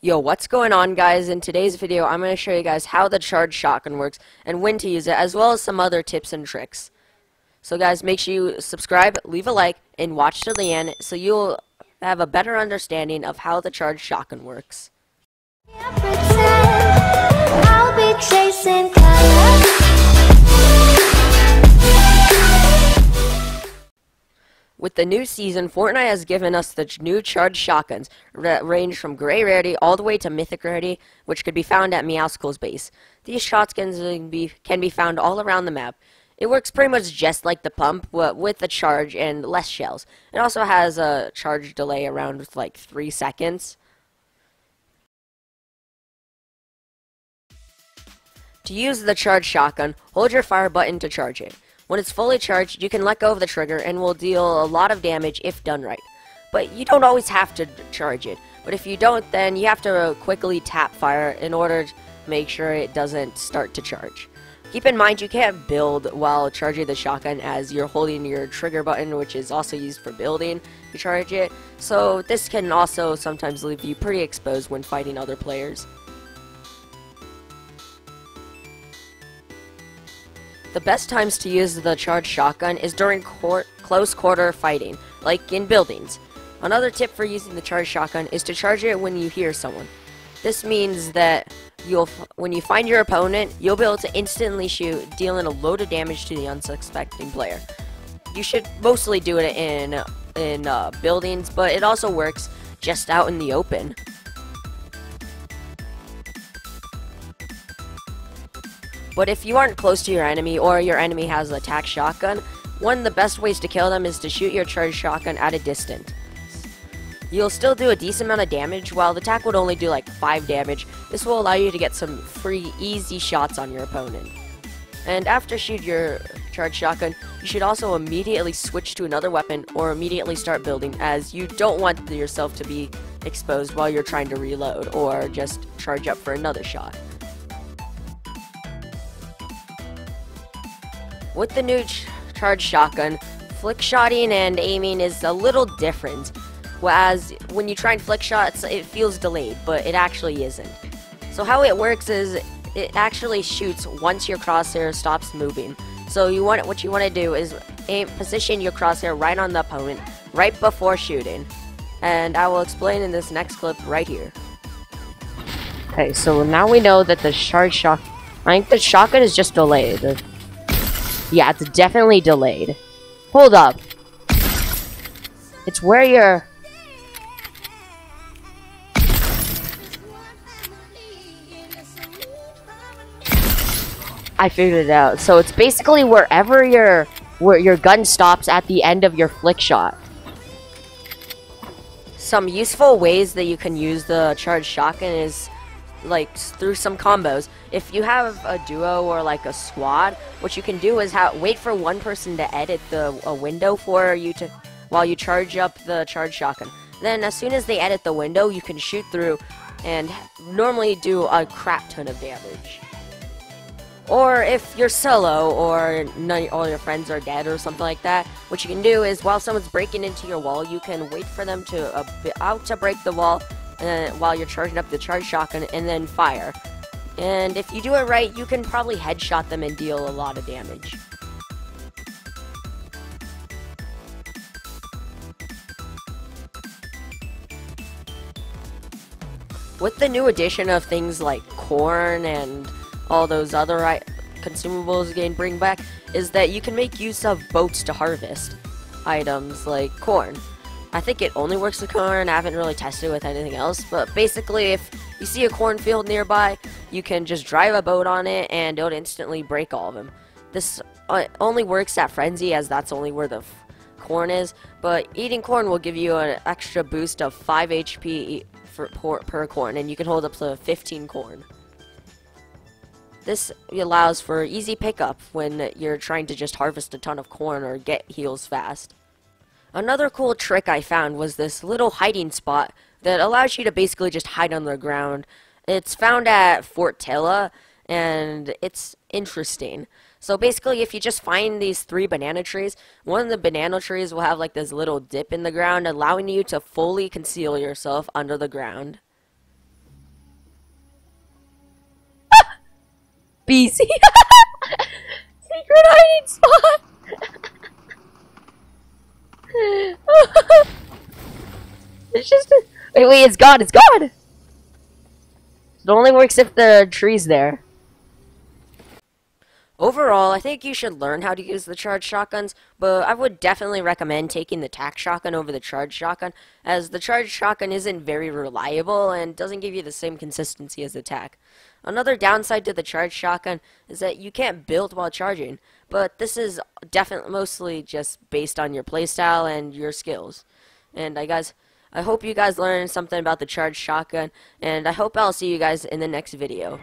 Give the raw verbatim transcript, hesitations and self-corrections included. Yo, what's going on, guys? In today's video, I'm going to show you guys how the charge shotgun works and when to use it, as well as some other tips and tricks. So guys, make sure you subscribe, leave a like, and watch till the end so you'll have a better understanding of how the charge shotgun works. With the new season, Fortnite has given us the new charge shotguns that range from gray rarity all the way to mythic rarity, which could be found at Meowscole's base. These shotguns can be, can be found all around the map. It works pretty much just like the pump, but with the charge and less shells. It also has a charge delay around like three seconds. To use the charge shotgun, hold your fire button to charge it. When it's fully charged, you can let go of the trigger and will deal a lot of damage if done right. But you don't always have to charge it. But if you don't, then you have to quickly tap fire in order to make sure it doesn't start to charge. Keep in mind you can't build while charging the shotgun, as you're holding your trigger button, which is also used for building to charge it. So this can also sometimes leave you pretty exposed when fighting other players. The best times to use the charge shotgun is during cor- close quarter fighting, like in buildings. Another tip for using the charge shotgun is to charge it when you hear someone. This means that you'll f- when you find your opponent, you'll be able to instantly shoot, dealing a load of damage to the unsuspecting player. You should mostly do it in, in uh, buildings, but it also works just out in the open. But if you aren't close to your enemy, or your enemy has an attack shotgun, one of the best ways to kill them is to shoot your charge shotgun at a distance. You'll still do a decent amount of damage, while the attack would only do like five damage. This will allow you to get some free, easy shots on your opponent. And after shooting your charge shotgun, you should also immediately switch to another weapon or immediately start building, as you don't want yourself to be exposed while you're trying to reload or just charge up for another shot. With the new ch charge shotgun, flick shotting and aiming is a little different. Whereas when you try and flick shots, it feels delayed, but it actually isn't. So how it works is it actually shoots once your crosshair stops moving. So you want what you want to do is aim, position your crosshair right on the opponent right before shooting, and I will explain in this next clip right here. Okay, so now we know that the charge shot. I think the shotgun is just delayed. Yeah, it's definitely delayed. Hold up. It's where you're... I figured it out. So it's basically wherever your where your gun stops at the end of your flick shot. Some useful ways that you can use the charge shotgun is like through some combos. If you have a duo or like a squad, what you can do is ha wait for one person to edit the a window for you to while you charge up the charge shotgun. Then as soon as they edit the window, you can shoot through and normally do a crap ton of damage. Or if you're solo or none, all your friends are dead or something like that, what you can do is while someone's breaking into your wall, you can wait for them to uh, out to break the wall. Uh, while you're charging up the charge shotgun, and then fire. And if you do it right, you can probably headshot them and deal a lot of damage. With the new addition of things like corn and all those other I consumables again bring back, is that you can make use of boats to harvest items like corn. I think it only works with corn. I haven't really tested with anything else, but basically if you see a cornfield nearby, you can just drive a boat on it and it'll instantly break all of them. This uh, only works at Frenzy, as that's only where the f corn is, but eating corn will give you an extra boost of five H P for, per, per corn, and you can hold up to fifteen corn. This allows for easy pickup when you're trying to just harvest a ton of corn or get heals fast. Another cool trick I found was this little hiding spot that allows you to basically just hide on the ground. It's found at Fort Tella, and it's interesting. So basically, if you just find these three banana trees, one of the banana trees will have like this little dip in the ground, allowing you to fully conceal yourself under the ground. busy. Secret hiding spot. It's just a... Wait, wait, it's gone, it's gone! It only works if the tree's there. Overall, I think you should learn how to use the charge shotguns, but I would definitely recommend taking the tac shotgun over the charge shotgun, as the charge shotgun isn't very reliable and doesn't give you the same consistency as the tac. Another downside to the charge shotgun is that you can't build while charging, but this is definitely mostly just based on your playstyle and your skills. And I guys, I hope you guys learned something about the charge shotgun, and I hope I'll see you guys in the next video.